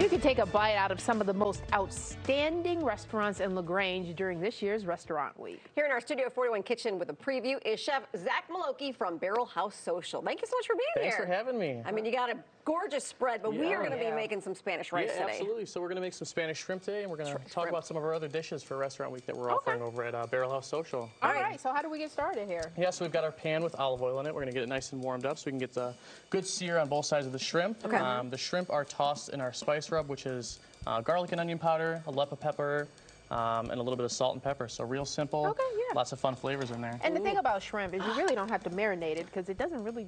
You can take a bite out of some of the most outstanding restaurants in LaGrange during this year's Restaurant Week. Here in our Studio 41 kitchen with a preview is Chef Zach Molokie from Barrel House Social. Thank you so much for being here. Thanks for having me. I mean, you got a gorgeous spread, but we are going to be making some Spanish rice today. Absolutely. So we're going to make some Spanish shrimp today, and we're going to talk about some of our other dishes for Restaurant Week that we're offering over at Barrel House Social. All right. So how do we get started here? Yeah, so we've got our pan with olive oil in it. We're going to get it nice and warmed up so we can get the good sear on both sides of the shrimp. Okay. The shrimp are tossed in our spice rub, which is garlic and onion powder, Aleppo pepper, and a little bit of salt and pepper. So real simple. Okay, yeah. Lots of fun flavors in there. And the thing about shrimp is you really don't have to marinate it because it doesn't really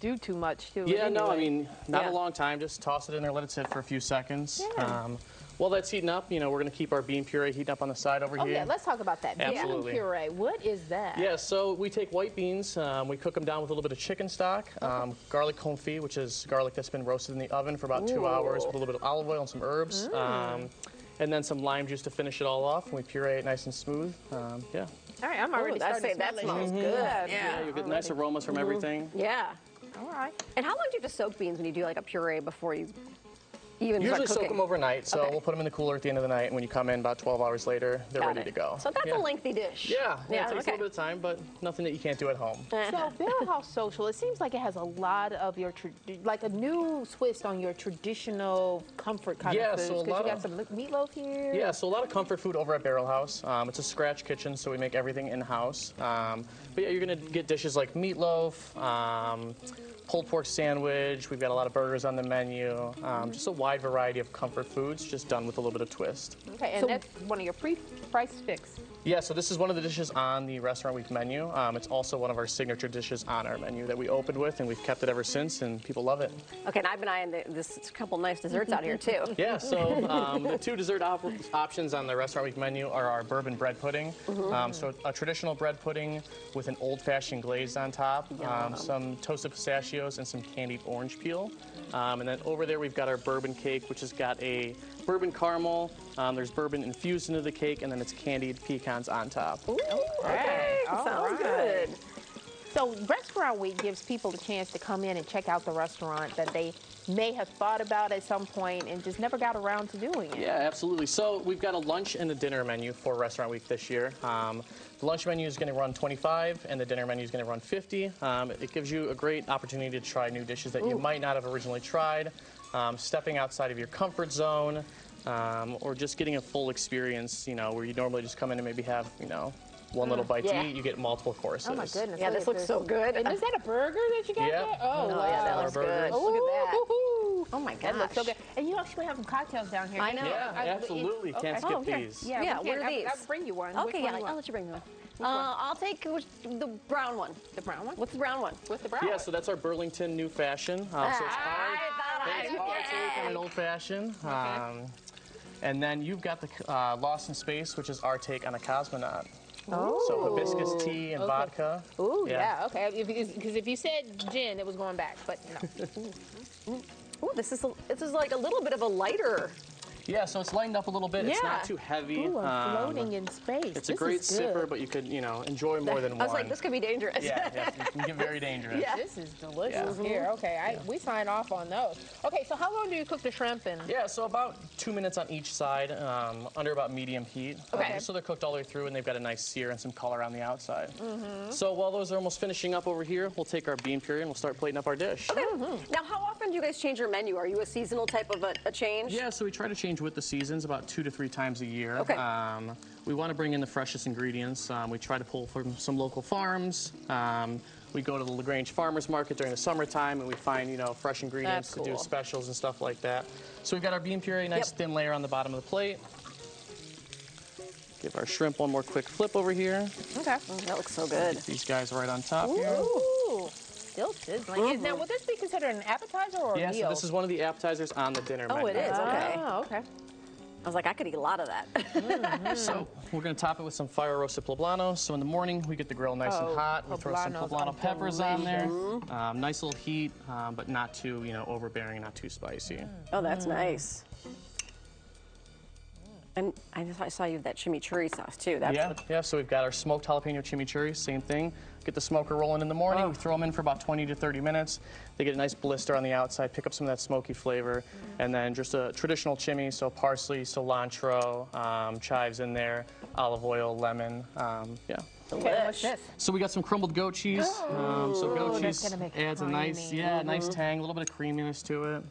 do too much to it. Yeah, no, I mean, not a long time. Just toss it in there, let it sit for a few seconds. Yeah. While that's heating up, you know, we're going to keep our bean puree heating up on the side over here. Yeah, let's talk about that. Absolutely. Bean puree, what is that? Yeah, so we take white beans, we cook them down with a little bit of chicken stock, garlic confit, which is garlic that's been roasted in the oven for about 2 hours with a little bit of olive oil and some herbs. And then some lime juice to finish it all off. And we puree it nice and smooth. Yeah. All right, I'm already starting to smell that smells good. Yeah, you get nice aromas from everything. Yeah. All right. And how long do you have to soak beans when you do like a puree before you even start cooking? Usually soak them overnight, so we'll put them in the cooler at the end of the night, and when you come in about 12 hours later, they're ready to go. So that's a lengthy dish. Yeah, it takes a little bit of time, but nothing that you can't do at home. So Barrel House Social, it seems like it has a lot of your, like a new twist on your traditional comfort kind of foods, because you got some meatloaf here. Yeah, so a lot of comfort food over at Barrel House. It's a scratch kitchen, so we make everything in-house. But yeah, you're going to get dishes like meatloaf, pulled pork sandwich. We've got a lot of burgers on the menu. Just a wide variety of comfort foods, just done with a little bit of twist. Okay, and so that's one of your pre-priced fix. Yeah, so this is one of the dishes on the Restaurant Week menu. It's also one of our signature dishes on our menu that we opened with, and we've kept it ever since, and people love it. Okay, and I've been eyeing this couple nice desserts out here, too. Yeah, so the two dessert options on the Restaurant Week menu are our bourbon bread pudding. So a traditional bread pudding with an old-fashioned glaze on top, some toasted pistachios, and some candied orange peel. And then over there, we've got our bourbon cake, which has got a bourbon caramel. There's bourbon infused into the cake, and then it's candied pecans on top. Ooh, okay. Sounds good. So Restaurant Week gives people the chance to come in and check out the restaurant that they may have thought about at some point and just never got around to doing it. Yeah, absolutely. So we've got a lunch and a dinner menu for Restaurant Week this year. The lunch menu is going to run $25 and the dinner menu is going to run $50. It gives you a great opportunity to try new dishes that you might not have originally tried, stepping outside of your comfort zone, or just getting a full experience, you know, where you normally just come in and maybe have, you know, one little bite to eat, you get multiple courses. Oh my goodness. Yeah, this looks so good. And is that a burger that you got there? Oh, wow. Yeah, that looks good. Ooh, look at that. Oh my gosh. That looks so good. And you actually have some cocktails down here. I know. Yeah, absolutely. Can't skip these. Yeah, what are these? I'll bring you one. Okay, yeah, I'll let you bring me one. I'll take the brown one. The brown one? What's the brown one? What's the brown one? Yeah, so that's our Burlington New Fashion. So it's hard and old fashioned. And then you've got the Lost in Space, which is our take on a cosmonaut. Oh. So hibiscus tea and vodka. Ooh, yeah, okay. Because if you said gin, it was going back, but no. Ooh, this is like a little bit of a lighter. Yeah, so it's lightened up a little bit. Yeah. It's not too heavy. Ooh, floating in space. It's a great sipper, but you could, you know, enjoy more than one. I was like, this could be dangerous. Yeah, it can get very dangerous. Yeah. This is delicious here. Okay, we sign off on those. Okay, so how long do you cook the shrimp in? Yeah, so about 2 minutes on each side, under about medium heat. Okay. So they're cooked all the way through, and they've got a nice sear and some color on the outside. So while those are almost finishing up over here, we'll take our bean puree and we'll start plating up our dish. Okay. Now, how often do you guys change your menu? Are you a seasonal type of a change? Yeah, so we try to change with the seasons about 2 to 3 times a year. Okay. We want to bring in the freshest ingredients. We try to pull from some local farms. We go to the LaGrange Farmers Market during the summertime, and we find, you know, fresh ingredients to do specials and stuff like that. So we've got our bean puree, nice thin layer on the bottom of the plate. Give our shrimp one more quick flip over here. Okay. Oh, that looks so good. Get these guys right on top here. Still sizzling. Now, would this be considered an appetizer or a meal? Yeah, so this is one of the appetizers on the dinner menu. Oh, it is. Okay. Oh, okay. I was like, I could eat a lot of that. So we're going to top it with some fire roasted poblano. So in the morning, we get the grill nice and hot. We throw some poblano peppers on there. Nice little heat, but not too, you know, overbearing, not too spicy. Oh, that's nice. I saw you have that chimichurri sauce too. That's so we've got our smoked jalapeno chimichurri, same thing. Get the smoker rolling in the morning, throw them in for about 20 to 30 minutes. They get a nice blister on the outside, pick up some of that smoky flavor. And then just a traditional chimney, so parsley, cilantro, chives in there, olive oil, lemon, Delicious. So we got some crumbled goat cheese. So goat cheese adds a nice, nice tang, a little bit of creaminess to it.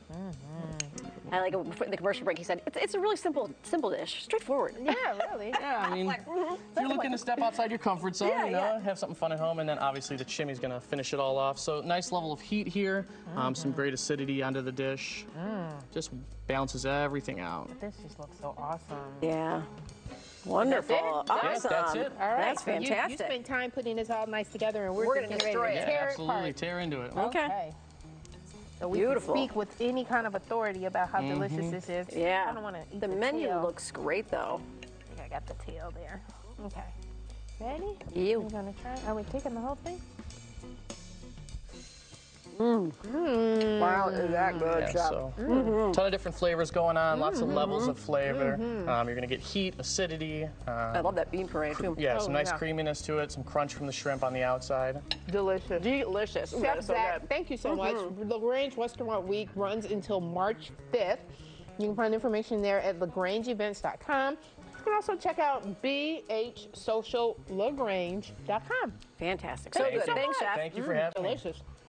I like it, before the commercial break, he said, it's a really simple dish, straightforward. Yeah, really. Yeah, I mean, like, if you're looking to step outside your comfort zone, have something fun at home, and then obviously the chimney's gonna finish it all off. So nice level of heat here, some great acidity onto the dish. Just balances everything out. This just looks so awesome. Yeah. Wonderful. That's awesome. That's it. All right. That's fantastic. You spend time putting this all nice together, and we're gonna destroy it. Yeah, absolutely, tear into it. Okay. So we can speak with any kind of authority about how delicious this is. Yeah. I don't want to eat the menu tail. Looks great though. I think I got the tail there. Okay. Ready? We're gonna try. Are we taking the whole thing? Wow, is that good? So, ton of different flavors going on, lots of levels of flavor. You're gonna get heat, acidity. I love that bean puree too. Yeah, some nice creaminess to it, some crunch from the shrimp on the outside. Delicious. Delicious. Chef Zach, thank you so much. LaGrange Restaurant Week runs until March 5th. You can find information there at lagrangeevents.com. You can also check out bhsociallagrange.com. Fantastic. So good. Thanks, Chef. Thank you for having me. Delicious.